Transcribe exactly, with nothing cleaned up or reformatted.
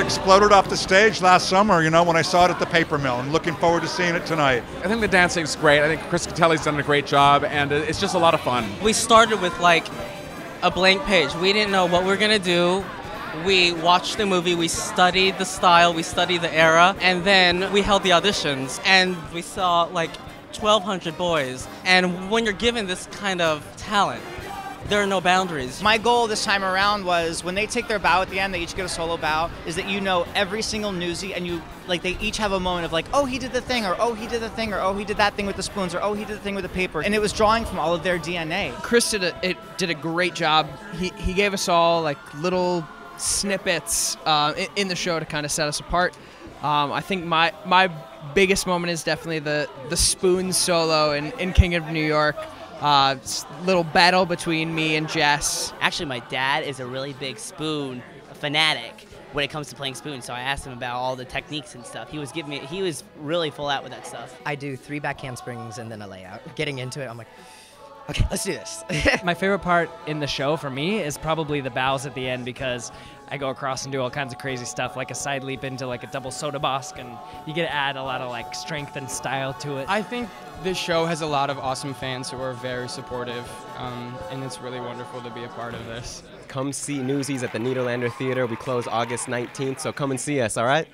Exploded off the stage last summer, you know, when I saw it at the Paper Mill, and looking forward to seeing it tonight. I think the dancing's great. I think Chris Cattelli's done a great job, and it's just a lot of fun. We started with like a blank page. We didn't know what we were gonna do. We watched the movie, we studied the style, we studied the era, and then we held the auditions, and we saw like twelve hundred boys. And when you're given this kind of talent, there are no boundaries. My goal this time around was when they take their bow at the end, they each get a solo bow, is that you know every single Newsie and you, like, they each have a moment of like, oh, he did the thing, or oh, he did the thing, or oh, he did that thing with the spoons, or oh, he did the thing with the paper. And it was drawing from all of their D N A. Chris did a, it did a great job. He, he gave us all like little snippets uh, in, in the show to kind of set us apart. Um, I think my, my biggest moment is definitely the, the spoon solo in, in King of New York. Uh, little battle between me and Jess. Actually, my dad is a really big spoon fanatic when it comes to playing spoon, so I asked him about all the techniques and stuff. He was giving me, he was really full out with that stuff. I do three back handsprings and then a layout. Getting into it, I'm like, okay, let's do this. My favorite part in the show for me is probably the bows at the end, because I go across and do all kinds of crazy stuff, like a side leap into like a double soda bosque, and you get to add a lot of like strength and style to it. I think this show has a lot of awesome fans who are very supportive, um, and it's really wonderful to be a part of this. Come see Newsies at the Nederlander Theatre. We close August nineteenth, so come and see us, all right?